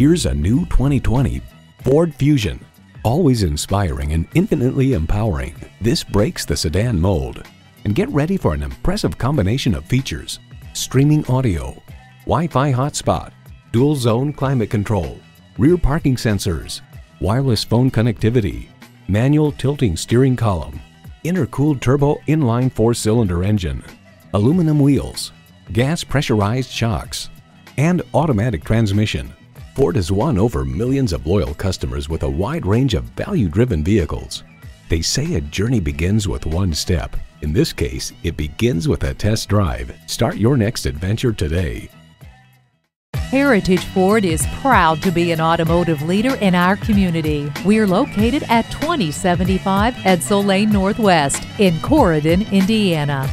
Here's a new 2020 Ford Fusion. Always inspiring and infinitely empowering, this breaks the sedan mold. And get ready for an impressive combination of features: streaming audio, Wi-Fi hotspot, dual zone climate control, rear parking sensors, wireless phone connectivity, manual tilting steering column, intercooled turbo inline 4-cylinder engine, aluminum wheels, gas pressurized shocks, and automatic transmission. Ford has won over millions of loyal customers with a wide range of value-driven vehicles. They say a journey begins with one step. In this case, it begins with a test drive. Start your next adventure today. Heritage Ford is proud to be an automotive leader in our community. We're located at 2075 Edsel Lane Northwest in Corydon, Indiana.